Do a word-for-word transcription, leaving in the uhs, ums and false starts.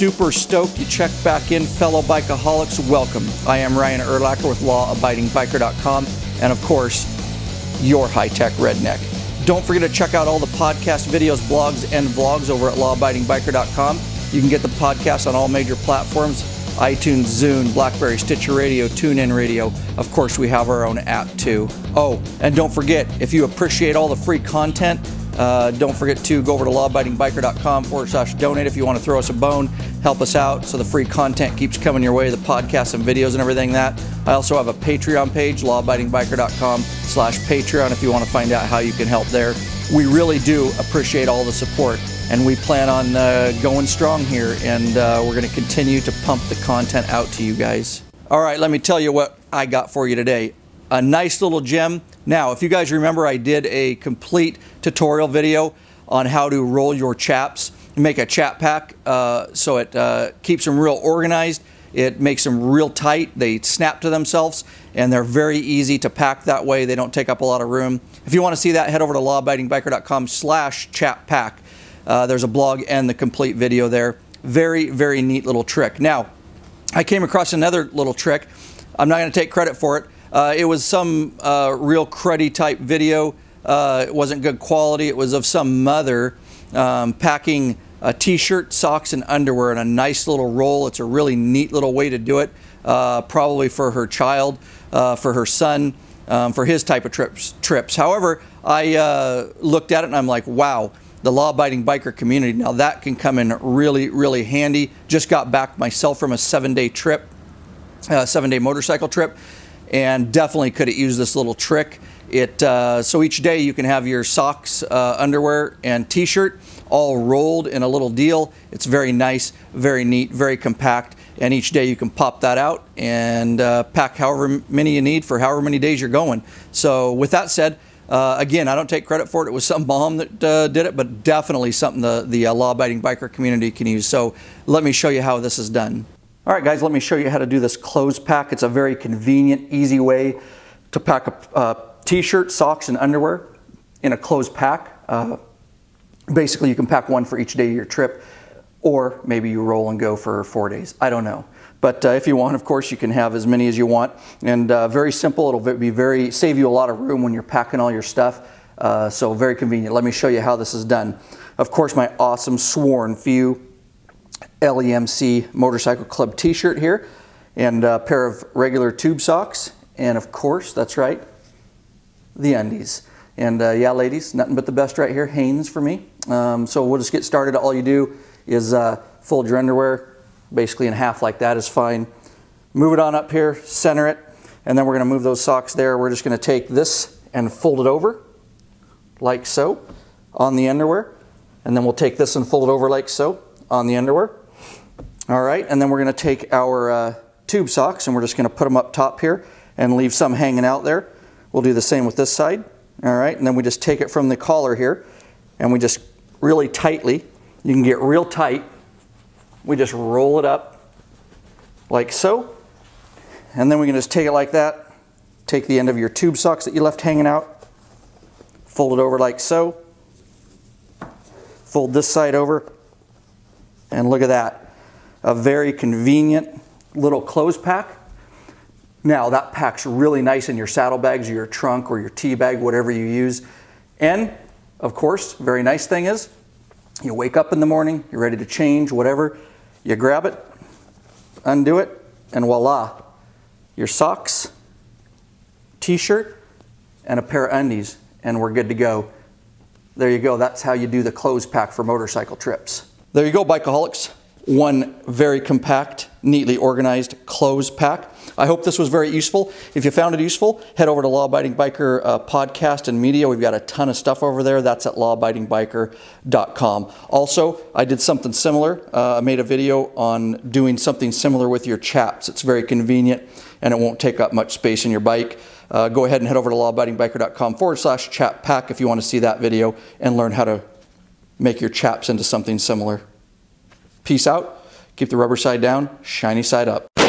super stoked you checked back in, fellow bikeaholics. Welcome. I am Ryan Urlacher with law abiding biker dot com, and of course, your high-tech redneck. Don't forget to check out all the podcast videos, blogs, and vlogs over at law abiding biker dot com. You can get the podcast on all major platforms, iTunes, Zune, Blackberry, Stitcher Radio, TuneIn Radio. Of course, we have our own app too. Oh, and don't forget, if you appreciate all the free content, uh, don't forget to go over to law abiding biker dot com forward slash donate if you want to throw us a bone, help us out so the free content keeps coming your way, the podcasts and videos and everything that. I also have a Patreon page, law abiding biker dot com slash Patreon if you want to find out how you can help there. We really do appreciate all the support, and we plan on uh, going strong here, and uh, we're going to continue to pump the content out to you guys. All right, let me tell you what I got for you today. A nice little gem. Now, if you guys remember, I did a complete tutorial video on how to roll your chaps, make a chap pack uh, so it uh, keeps them real organized. It makes them real tight. They snap to themselves, and they're very easy to pack that way. They don't take up a lot of room. If you want to see that, head over to law abiding biker dot com slash chap pack. Uh, there's a blog and the complete video there. Very, very neat little trick. Now, I came across another little trick. I'm not going to take credit for it. Uh, it was some uh, real cruddy type video. Uh, it wasn't good quality. It was of some mother um, packing a t-shirt, socks, and underwear in a nice little roll. It's a really neat little way to do it, uh, probably for her child, uh, for her son, um, for his type of trips. trips. However, I uh, looked at it and I'm like, wow, the law-abiding biker community, now that can come in really, really handy. Just got back myself from a seven-day trip, uh, seven-day motorcycle trip, and definitely could have used this little trick. It uh, so each day you can have your socks, uh, underwear, and t-shirt all rolled in a little deal. It's very nice, very neat, very compact, and each day you can pop that out and uh, pack however many you need for however many days you're going. So with that said, uh, again, I don't take credit for it. It was some mom that uh, did it, but definitely something the, the uh, law-abiding biker community can use. So let me show you how this is done. All right, guys, let me show you how to do this clothes pack. It's a very convenient, easy way to pack a uh, t-shirt, socks, and underwear in a closed pack. Uh, basically, you can pack one for each day of your trip, or maybe you roll and go for four days. I don't know. But uh, if you want, of course, you can have as many as you want. And uh, very simple. It'll be very save you a lot of room when you're packing all your stuff. Uh, so very convenient. Let me show you how this is done. Of course, my awesome sworn few L E M C Motorcycle Club t-shirt here, and a pair of regular tube socks. And of course, that's right, the undies. And uh, yeah, ladies, nothing but the best right here, Hanes for me. Um, so we'll just get started. All you do is uh, fold your underwear basically in half like that is fine. Move it on up here, center it, and then we're gonna move those socks there. We're just gonna take this and fold it over like so on the underwear, and then we'll take this and fold it over like so on the underwear. All right, and then we're gonna take our uh, tube socks, and we're just gonna put them up top here and leave some hanging out there. We'll do the same with this side, all right? And then we just take it from the collar here, and we just really tightly, you can get real tight, we just roll it up like so, and then we can just take it like that, take the end of your tube socks that you left hanging out, fold it over like so, fold this side over, and look at that. A very convenient little clothes pack. Now, that packs really nice in your saddlebags or your trunk or your tea bag, whatever you use. And, of course, very nice thing is, you wake up in the morning, you're ready to change, whatever, you grab it, undo it, and voila, your socks, t-shirt, and a pair of undies, and we're good to go. There you go, that's how you do the clothes pack for motorcycle trips. There you go, bikeaholics. One very compact, neatly organized clothes pack. I hope this was very useful. If you found it useful, head over to Law Abiding Biker uh, podcast and media. We've got a ton of stuff over there. That's at law abiding biker dot com. Also, I did something similar. Uh, I made a video on doing something similar with your chaps. It's very convenient, and it won't take up much space in your bike. Uh, go ahead and head over to law abiding biker dot com forward slash chap pack if you want to see that video and learn how to make your chaps into something similar. Peace out. Keep the rubber side down, shiny side up.